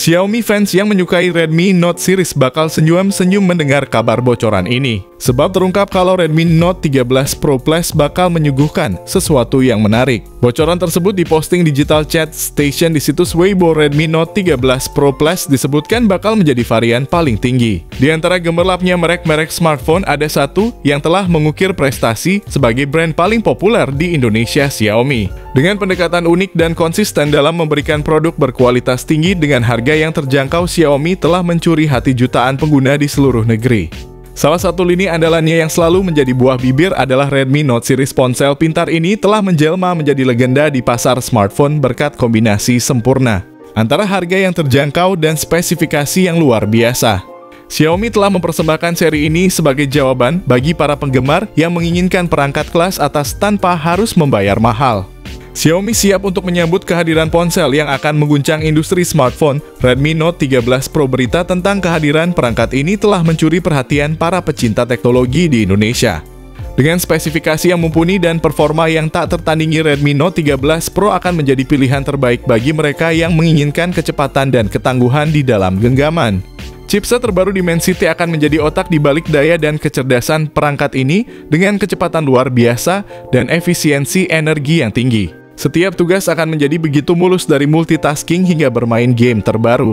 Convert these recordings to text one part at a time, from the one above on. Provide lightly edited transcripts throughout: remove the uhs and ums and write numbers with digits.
Xiaomi fans yang menyukai Redmi Note series bakal senyum-senyum mendengar kabar bocoran ini. Sebab terungkap kalau Redmi Note 13 Pro Plus bakal menyuguhkan sesuatu yang menarik. Bocoran tersebut diposting digital chat station di situs Weibo. Redmi Note 13 Pro Plus disebutkan bakal menjadi varian paling tinggi. Di antara gemerlapnya merek-merek smartphone, ada satu yang telah mengukir prestasi sebagai brand paling populer di Indonesia, Xiaomi. Dengan pendekatan unik dan konsisten dalam memberikan produk berkualitas tinggi dengan harga yang terjangkau, Xiaomi telah mencuri hati jutaan pengguna di seluruh negeri. Salah satu lini andalannya yang selalu menjadi buah bibir adalah Redmi Note series ponsel pintar ini telah menjelma menjadi legenda di pasar smartphone berkat kombinasi sempurna antara harga yang terjangkau dan spesifikasi yang luar biasa. Xiaomi telah mempersembahkan seri ini sebagai jawaban bagi para penggemar yang menginginkan perangkat kelas atas tanpa harus membayar mahal. Xiaomi siap untuk menyambut kehadiran ponsel yang akan mengguncang industri smartphone. Redmi Note 13 Pro. Berita tentang kehadiran perangkat ini telah mencuri perhatian para pecinta teknologi di Indonesia. Dengan spesifikasi yang mumpuni dan performa yang tak tertandingi, Redmi Note 13 Pro akan menjadi pilihan terbaik bagi mereka yang menginginkan kecepatan dan ketangguhan di dalam genggaman. Chipset terbaru Dimensity akan menjadi otak di balik daya dan kecerdasan perangkat ini dengan kecepatan luar biasa dan efisiensi energi yang tinggi. Setiap tugas akan menjadi begitu mulus, dari multitasking hingga bermain game terbaru.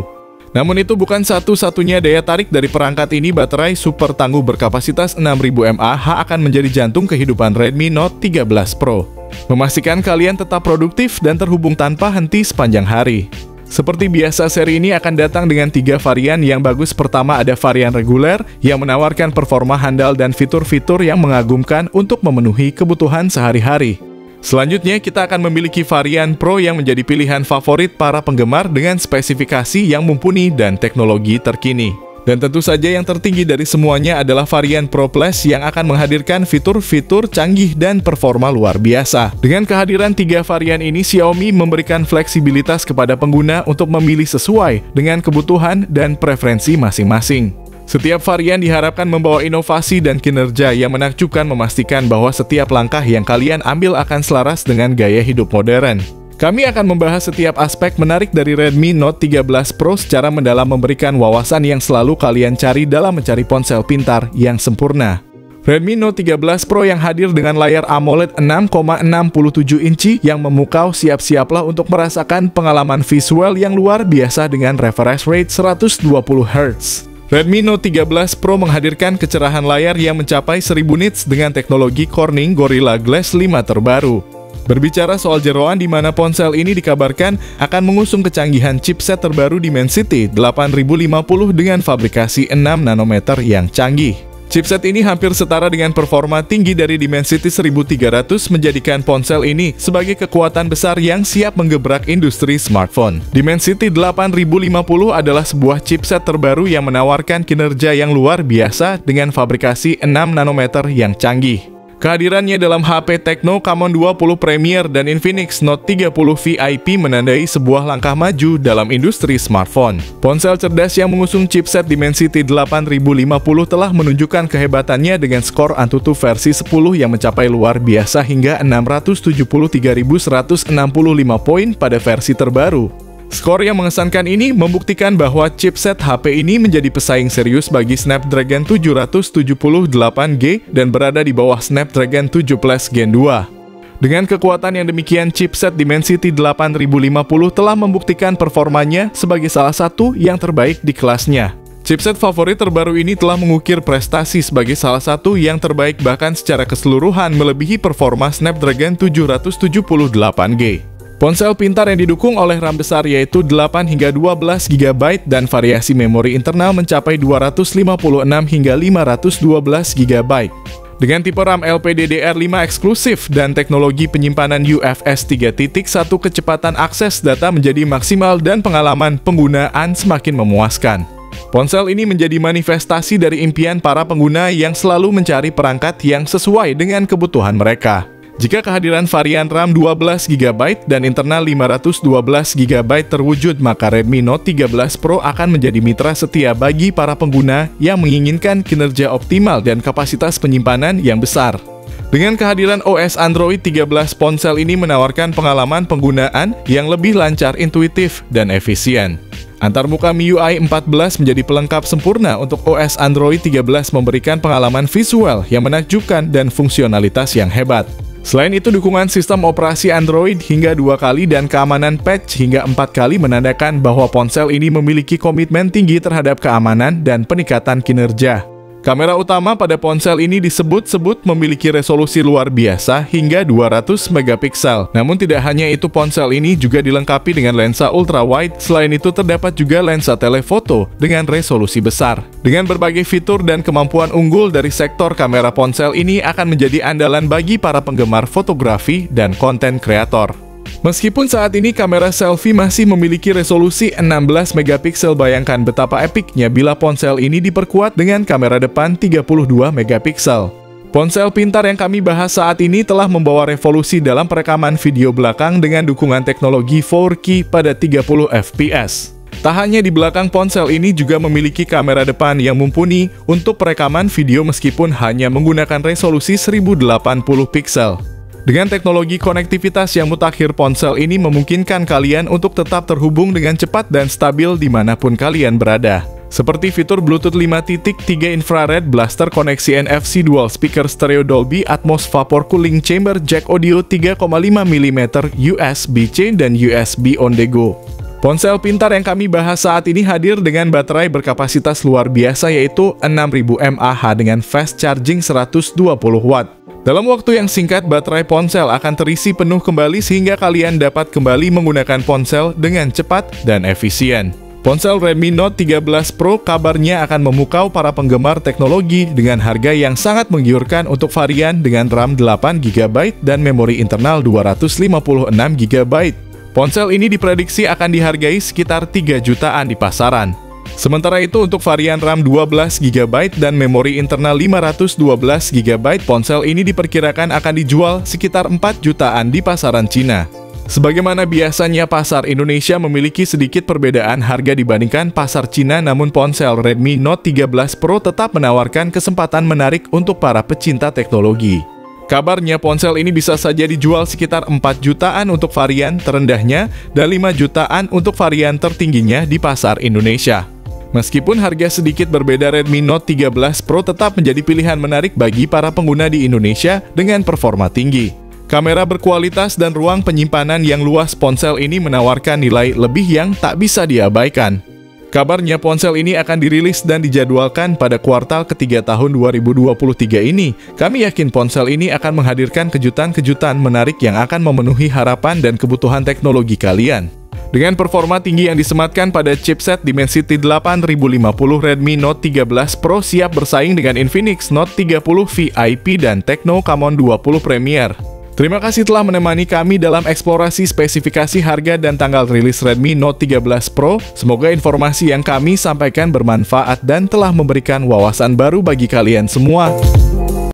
Namun itu bukan satu-satunya daya tarik dari perangkat ini. Baterai super tangguh berkapasitas 6000 mAh akan menjadi jantung kehidupan Redmi Note 13 Pro. Memastikan kalian tetap produktif dan terhubung tanpa henti sepanjang hari. Seperti biasa, seri ini akan datang dengan 3 varian yang bagus. Pertama, ada varian reguler yang menawarkan performa handal dan fitur-fitur yang mengagumkan untuk memenuhi kebutuhan sehari-hari. Selanjutnya, kita akan memiliki varian Pro yang menjadi pilihan favorit para penggemar dengan spesifikasi yang mumpuni dan teknologi terkini. Dan tentu saja yang tertinggi dari semuanya adalah varian Pro Plus yang akan menghadirkan fitur-fitur canggih dan performa luar biasa. Dengan kehadiran 3 varian ini, Xiaomi memberikan fleksibilitas kepada pengguna untuk memilih sesuai dengan kebutuhan dan preferensi masing-masing. Setiap varian diharapkan membawa inovasi dan kinerja yang menakjubkan, memastikan bahwa setiap langkah yang kalian ambil akan selaras dengan gaya hidup modern. Kami akan membahas setiap aspek menarik dari Redmi Note 13 Pro secara mendalam, memberikan wawasan yang selalu kalian cari dalam mencari ponsel pintar yang sempurna. Redmi Note 13 Pro yang hadir dengan layar AMOLED 6,67 inci yang memukau, siap-siaplah untuk merasakan pengalaman visual yang luar biasa dengan refresh rate 120 Hz. Redmi Note 13 Pro menghadirkan kecerahan layar yang mencapai 1000 nits dengan teknologi Corning Gorilla Glass 5 terbaru. Berbicara soal jeroan, di mana ponsel ini dikabarkan akan mengusung kecanggihan chipset terbaru Dimensity 8050 dengan fabrikasi 6 nanometer yang canggih. Chipset ini hampir setara dengan performa tinggi dari Dimensity 1300, menjadikan ponsel ini sebagai kekuatan besar yang siap menggebrak industri smartphone. Dimensity 8050 adalah sebuah chipset terbaru yang menawarkan kinerja yang luar biasa dengan fabrikasi 6 nanometer yang canggih. Kehadirannya dalam HP Tecno Camon 20 Premier dan Infinix Note 30 VIP menandai sebuah langkah maju dalam industri smartphone. Ponsel cerdas yang mengusung chipset Dimensity 8050 telah menunjukkan kehebatannya dengan skor Antutu versi 10 yang mencapai luar biasa hingga 673.165 poin pada versi terbaru. Skor yang mengesankan ini membuktikan bahwa chipset HP ini menjadi pesaing serius bagi Snapdragon 778G dan berada di bawah Snapdragon 7+ Gen 2. Dengan kekuatan yang demikian, chipset Dimensity 8050 telah membuktikan performanya sebagai salah satu yang terbaik di kelasnya. Chipset favorit terbaru ini telah mengukir prestasi sebagai salah satu yang terbaik, bahkan secara keseluruhan melebihi performa Snapdragon 778G. Ponsel pintar yang didukung oleh RAM besar yaitu 8 hingga 12 GB dan variasi memori internal mencapai 256 hingga 512 GB. Dengan tipe RAM LPDDR5 eksklusif dan teknologi penyimpanan UFS 3.1, kecepatan akses data menjadi maksimal dan pengalaman penggunaan semakin memuaskan. Ponsel ini menjadi manifestasi dari impian para pengguna yang selalu mencari perangkat yang sesuai dengan kebutuhan mereka. Jika kehadiran varian RAM 12GB dan internal 512GB terwujud, maka Redmi Note 13 Pro akan menjadi mitra setia bagi para pengguna yang menginginkan kinerja optimal dan kapasitas penyimpanan yang besar. Dengan kehadiran OS Android 13, ponsel ini menawarkan pengalaman penggunaan yang lebih lancar, intuitif, dan efisien. Antarmuka MIUI 14 menjadi pelengkap sempurna untuk OS Android 13, memberikan pengalaman visual yang menakjubkan dan fungsionalitas yang hebat. Selain itu, dukungan sistem operasi Android hingga 2 kali dan keamanan patch hingga 4 kali menandakan bahwa ponsel ini memiliki komitmen tinggi terhadap keamanan dan peningkatan kinerja. Kamera utama pada ponsel ini disebut-sebut memiliki resolusi luar biasa hingga 200 MP. Namun tidak hanya itu, ponsel ini juga dilengkapi dengan lensa ultrawide. Selain itu, terdapat juga lensa telefoto dengan resolusi besar. Dengan berbagai fitur dan kemampuan unggul dari sektor kamera, ponsel ini akan menjadi andalan bagi para penggemar fotografi dan konten kreator. Meskipun saat ini kamera selfie masih memiliki resolusi 16 MP, bayangkan betapa epiknya bila ponsel ini diperkuat dengan kamera depan 32 MP. Ponsel pintar yang kami bahas saat ini telah membawa revolusi dalam perekaman video belakang dengan dukungan teknologi 4K pada 30 fps. Tak hanya di belakang, ponsel ini juga memiliki kamera depan yang mumpuni untuk perekaman video meskipun hanya menggunakan resolusi 1080 pixel. Dengan teknologi konektivitas yang mutakhir, ponsel ini memungkinkan kalian untuk tetap terhubung dengan cepat dan stabil dimanapun kalian berada. Seperti fitur Bluetooth 5.3 infrared blaster, koneksi NFC, dual speaker stereo, Dolby Atmos, vapor cooling chamber, jack audio 3,5 mm, USB-C, dan USB on the go. Ponsel pintar yang kami bahas saat ini hadir dengan baterai berkapasitas luar biasa yaitu 6000 mAh dengan fast charging 120 watt. Dalam waktu yang singkat, baterai ponsel akan terisi penuh kembali sehingga kalian dapat kembali menggunakan ponsel dengan cepat dan efisien. Ponsel Redmi Note 13 Pro kabarnya akan memukau para penggemar teknologi dengan harga yang sangat menggiurkan untuk varian dengan RAM 8 GB dan memori internal 256 GB. Ponsel ini diprediksi akan dihargai sekitar 3 jutaan di pasaran. Sementara itu, untuk varian RAM 12 GB dan memori internal 512 GB, ponsel ini diperkirakan akan dijual sekitar 4 jutaan di pasaran Cina. Sebagaimana biasanya, pasar Indonesia memiliki sedikit perbedaan harga dibandingkan pasar Cina, namun ponsel Redmi Note 13 Pro tetap menawarkan kesempatan menarik untuk para pecinta teknologi. Kabarnya ponsel ini bisa saja dijual sekitar 4 jutaan untuk varian terendahnya dan 5 jutaan untuk varian tertingginya di pasar Indonesia. Meskipun harga sedikit berbeda, Redmi Note 13 Pro tetap menjadi pilihan menarik bagi para pengguna di Indonesia dengan performa tinggi. Kamera berkualitas dan ruang penyimpanan yang luas, ponsel ini menawarkan nilai lebih yang tak bisa diabaikan. Kabarnya ponsel ini akan dirilis dan dijadwalkan pada kuartal ketiga tahun 2023 ini. Kami yakin ponsel ini akan menghadirkan kejutan-kejutan menarik yang akan memenuhi harapan dan kebutuhan teknologi kalian. Dengan performa tinggi yang disematkan pada chipset Dimensity 8050, Redmi Note 13 Pro siap bersaing dengan Infinix Note 30 VIP dan Tecno Camon 20 Premier. Terima kasih telah menemani kami dalam eksplorasi spesifikasi harga dan tanggal rilis Redmi Note 13 Pro. Semoga informasi yang kami sampaikan bermanfaat dan telah memberikan wawasan baru bagi kalian semua.